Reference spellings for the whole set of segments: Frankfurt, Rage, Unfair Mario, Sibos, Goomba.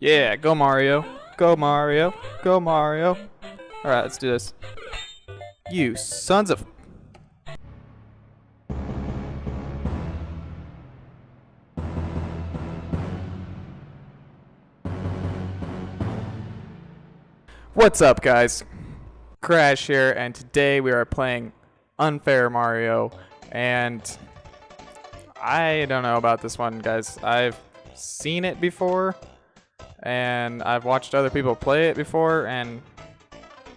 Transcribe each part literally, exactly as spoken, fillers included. Yeah, go Mario. Go Mario. Go Mario. Alright, let's do this. You sons of... What's up, guys? Crash here, and today we are playing Unfair Mario, and I don't know about this one, guys. I've seen it before, and I've watched other people play it before, and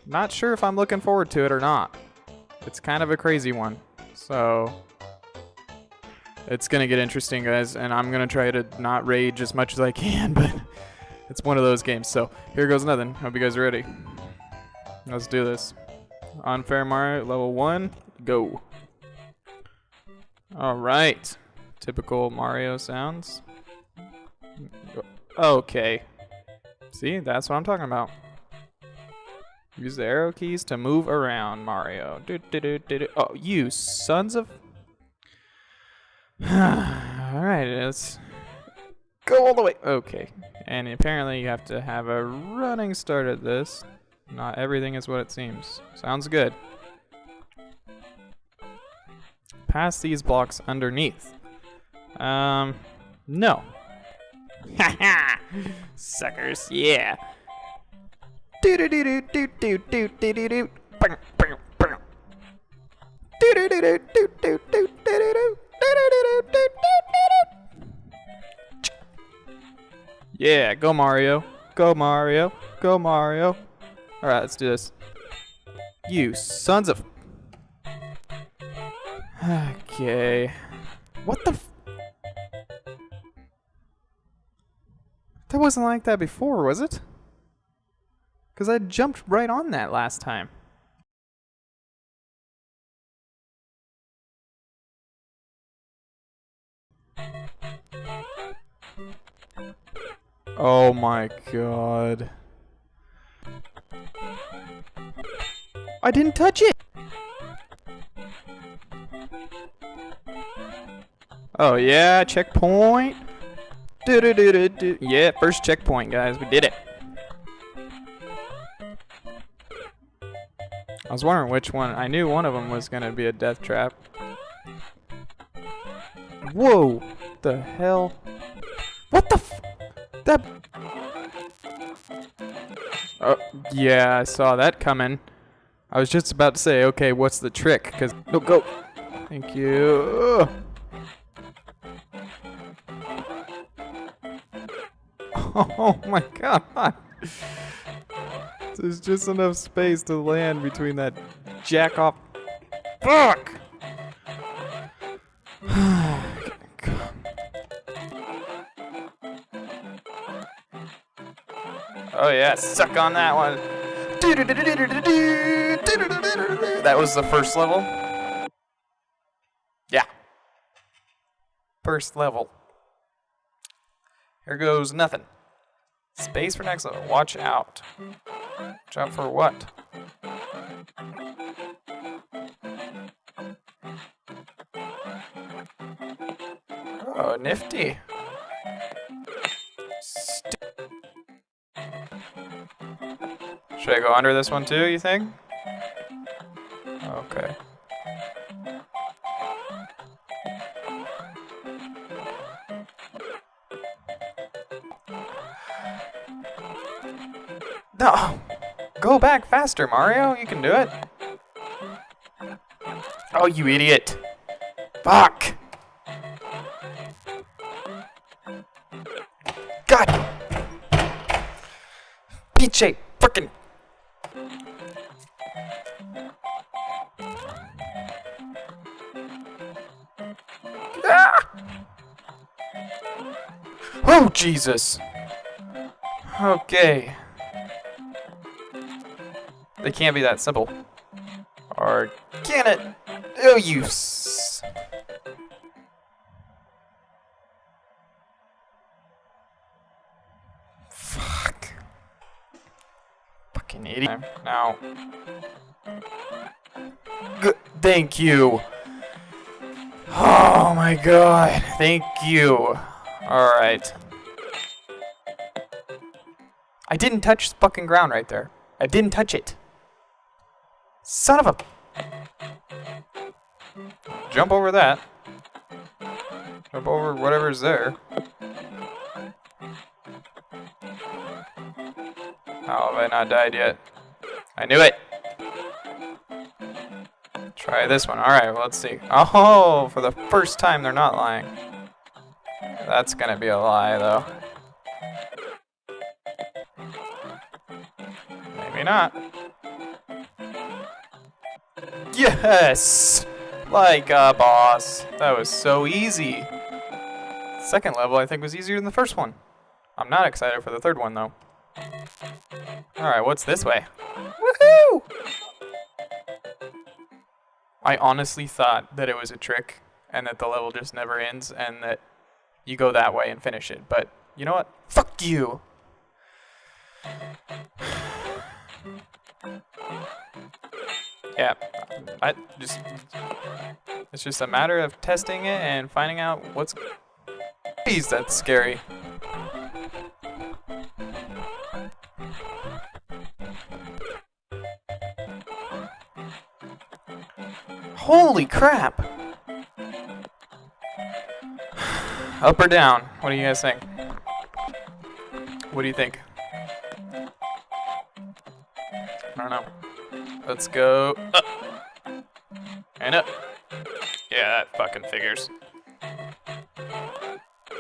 not sure if I'm looking forward to it or not. It's kind of a crazy one, so it's gonna get interesting, guys, and I'm gonna try to not rage as much as I can, but it's one of those games, so here goes nothing. Hope you guys are ready. Let's do this. Unfair Mario, level one, go. Alright. Typical Mario sounds. Okay. See, that's what I'm talking about. Use the arrow keys to move around, Mario. Do, do, do, do, do. Oh, you sons of... Alright, it's... Go all the way. Okay. And apparently you have to have a running start at this. Not everything is what it seems. Sounds good. Pass these blocks underneath. Um, no. Haha! Suckers, yeah. Do do do do do do do do do do. Do do do do do do do do. Yeah, go Mario. Go Mario. Go Mario. Alright, let's do this. You sons of... Okay. What the f... That wasn't like that before, was it? Because I jumped right on that last time. Oh my god. I didn't touch it! Oh yeah, checkpoint! Do do do do do. Yeah, first checkpoint, guys, we did it! I was wondering which one. I knew one of them was gonna be a death trap. Whoa! The hell? What the f- That. Oh, yeah, I saw that coming. I was just about to say, okay, what's the trick? Because. No, go! Thank you. Oh my god! There's just enough space to land between that jack off. Fuck! Oh yeah, suck on that one. That was the first level. Yeah. First level. Here goes nothing. Space for next level. Watch out. Watch out for what? Oh, nifty. Should I go under this one too, you think? Okay. No! Go back faster, Mario! You can do it! Oh, you idiot! Fuck! God! P J! Frickin'! Oh, Jesus! Okay. They can't be that simple. Or can it? Oh, you s- Fuck. Fucking idiot. Now. Good. Thank you. Oh my god. Thank you. Alright. I didn't touch fucking ground right there. I didn't touch it. Son of a... Jump over that. Jump over whatever's there. How have I not died yet? I knew it! Try this one. Alright, well, let's see. Oh, for the first time they're not lying. That's gonna be a lie, though. Maybe not. Yes! Like a boss. That was so easy. Second level, I think, was easier than the first one. I'm not excited for the third one, though. Alright, what's this way? Woohoo! I honestly thought that it was a trick and that the level just never ends and that you go that way and finish it, but you know what? Fuck you! Yeah, I just... It's just a matter of testing it and finding out what's... Jeez, that's scary. Holy crap! Up or down? What do you guys think? What do you think? I don't know. Let's go up. And up. Yeah, that fucking figures.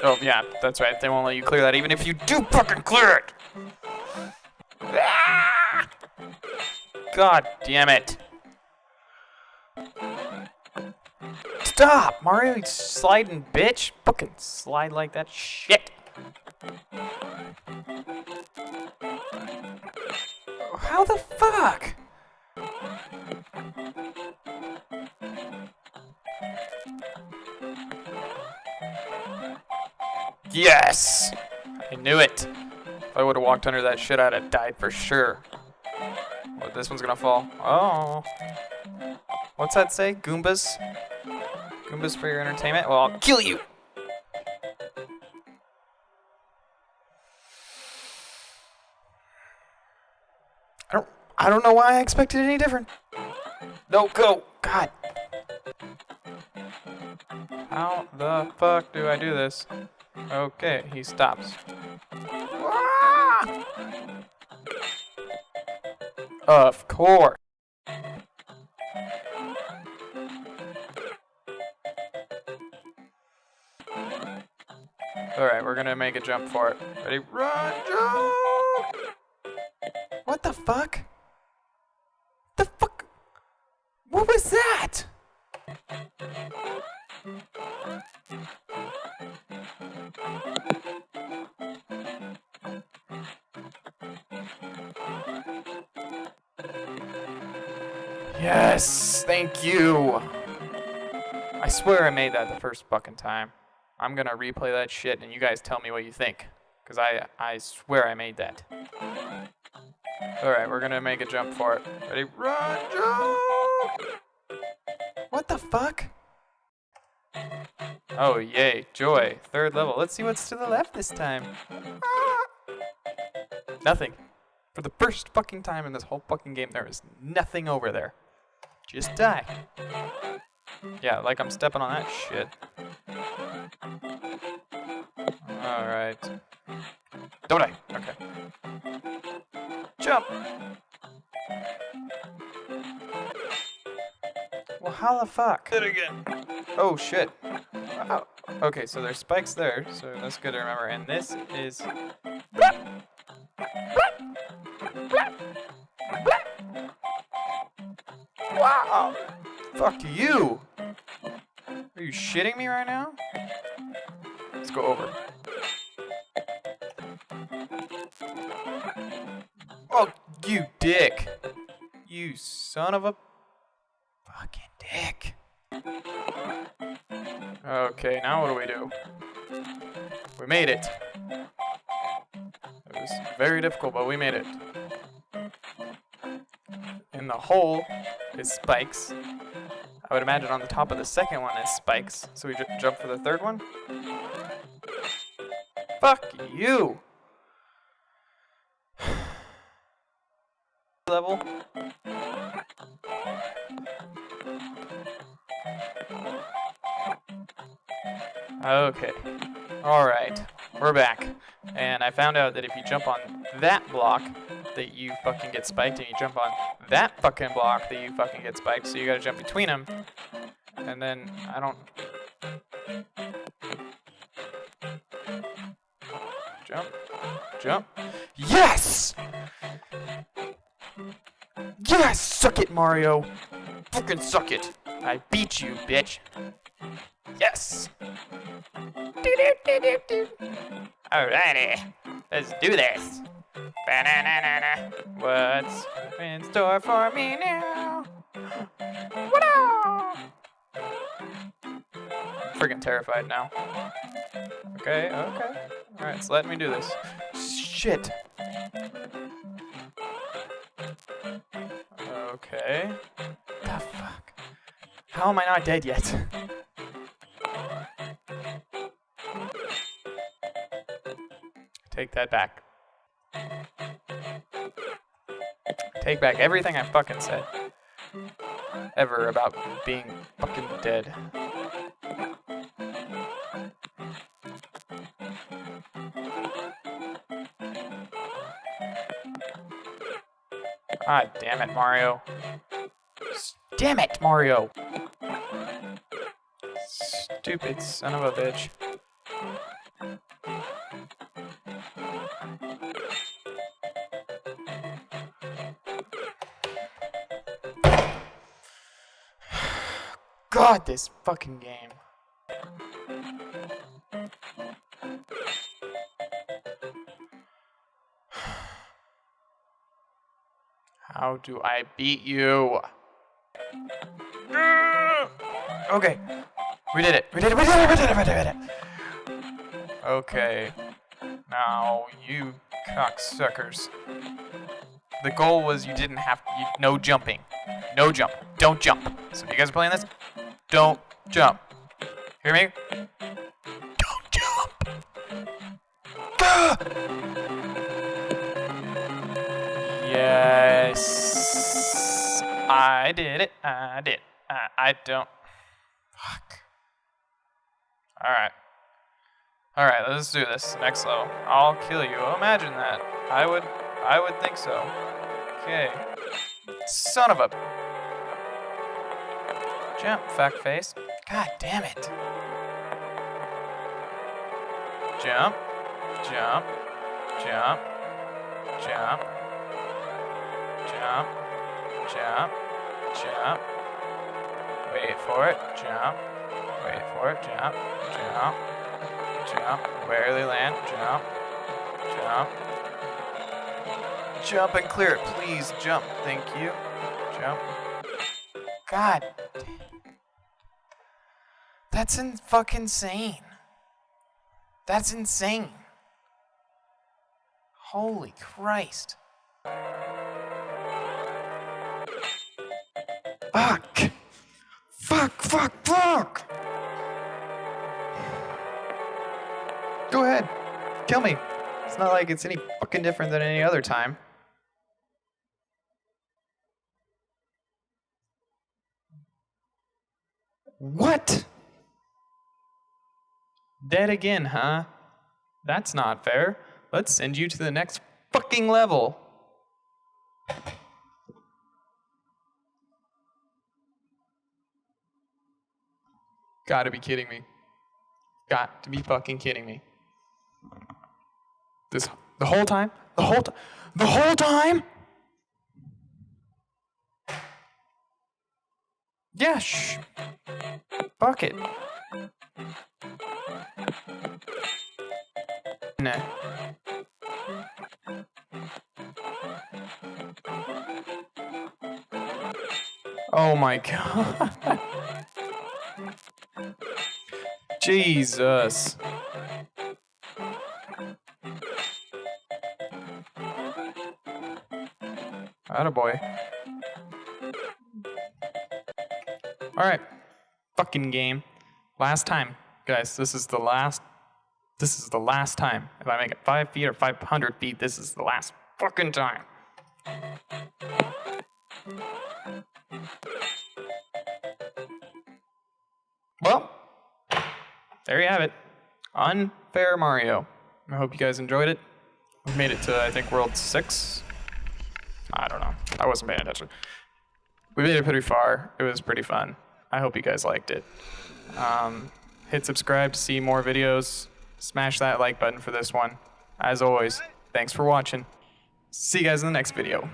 Oh, yeah, that's right. They won't let you clear that even if you do fucking clear it! Ah! God damn it. Stop, Mario, you sliding bitch. Fucking slide like that shit. How the fuck? Yes! I knew it. If I would have walked under that shit, I'd have died for sure. Well, this one's gonna fall. Oh. What's that say? Goombas? Goombas for your entertainment? Well, I'll kill you! I don't, I don't know why I expected it any different. No, go! God! How the fuck do I do this? Okay, he stops. Ah! Of course! Alright, we're gonna make a jump for it. Ready? Run! Jump! What the fuck? The fuck? What was that? Yes! Thank you! I swear I made that the first fucking time. I'm gonna replay that shit and you guys tell me what you think. Cause I, I swear I made that. Alright, we're gonna make a jump for it. Ready? Run! Jump! What the fuck? Oh yay, joy. Third level. Let's see what's to the left this time. Ah! Nothing. For the first fucking time in this whole fucking game, there is nothing over there. Just die. Yeah, like I'm stepping on that shit. Alright. Don't die. Okay. Jump! Well, how the fuck? Did it again. Oh, shit. Oh. Okay, so there's spikes there, so that's good to remember. And this is... Wow! Fuck you! Are you shitting me right now? Let's go over. Oh, you dick. You son of a fucking dick. Okay, now what do we do? We made it. It was very difficult, but we made it. In the hole is spikes. I would imagine on the top of the second one is spikes. So we just jump for the third one. Fuck you! level. Okay. Alright. We're back. And I found out that if you jump on that block, that you fucking get spiked, and you jump on that fucking block, that you fucking get spiked, so you gotta jump between them. And then, I don't... Jump. Jump. Yes! Yes! Suck it, Mario! Fucking suck it! I beat you, bitch! Yes! Alrighty! Let's do this! Ba-na-na-na-na. What's in store for me now? What-o! I'm freaking terrified now. Okay, okay. Alright, so let me do this. Shit! Okay. The fuck? How am I not dead yet? Take that back. Take back everything I fucking said. Ever about being fucking dead. Ah, damn it, Mario. Damn it, Mario! Stupid son of a bitch. God, this fucking game. How do I beat you? Okay. We did it. We did it. We did it. We did it. We did it. Okay. Now, you cocksuckers. The goal was you didn't have you, no jumping. No jump. Don't jump. So if you guys are playing this, don't jump. Hear me? Don't jump. Gah! Yes. I did it. I did. I, I don't. Fuck. All right. All right. Let's do this next level. I'll kill you. Imagine that. I would. I would think so. Okay. Son of a. Jump, fuckface. God damn it. Jump. Jump. Jump. Jump. Jump. Jump. Jump. Wait for it. Jump. Wait for it. Jump. Jump. Jump. Barely land. Jump. Jump. Jump and clear it, please. Jump. Thank you. Jump. God. That's in fucking insane. That's insane. Holy Christ. Fuck. Fuck, fuck, fuck. Go ahead. Kill me. It's not like it's any fucking different than any other time. What? Dead again, huh? That's not fair. Let's send you to the next fucking level. Gotta be kidding me. Got to be fucking kidding me. This, the whole time? The whole time? The whole time? Yeah, shh. Fuck it. No. Oh my God. Jesus. Attaboy. All right. Fucking game. Last time, guys. This is the last. This is the last time. If I make it five feet or five hundred feet, this is the last fucking time. Well, there you have it. Unfair Mario. I hope you guys enjoyed it. We made it to, I think, World six. I don't know. I wasn't paying attention. We made it pretty far. It was pretty fun. I hope you guys liked it. Um, hit subscribe to see more videos. Smash that like button for this one. As always, thanks for watching. See you guys in the next video.